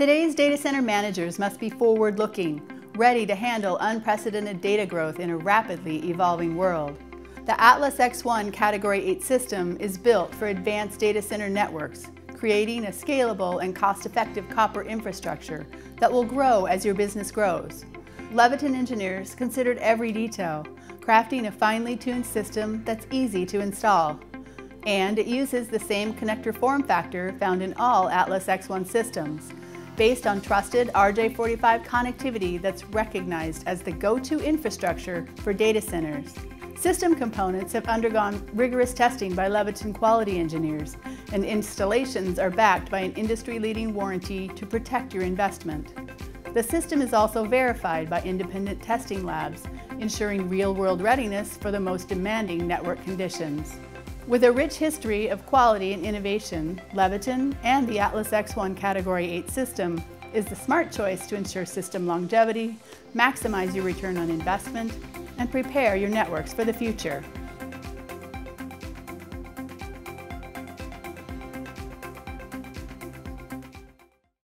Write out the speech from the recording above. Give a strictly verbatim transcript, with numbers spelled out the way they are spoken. Today's data center managers must be forward-looking, ready to handle unprecedented data growth in a rapidly evolving world. The Atlas X one Category eight system is built for advanced data center networks, creating a scalable and cost-effective copper infrastructure that will grow as your business grows. Leviton engineers considered every detail, crafting a finely tuned system that's easy to install. And it uses the same connector form factor found in all Atlas X one systems, based on trusted R J forty-five connectivity that's recognized as the go-to infrastructure for data centers. System components have undergone rigorous testing by Leviton quality engineers, and installations are backed by an industry-leading warranty to protect your investment. The system is also verified by independent testing labs, ensuring real-world readiness for the most demanding network conditions. With a rich history of quality and innovation, Leviton and the Atlas X one Category eight system is the smart choice to ensure system longevity, maximize your return on investment, and prepare your networks for the future.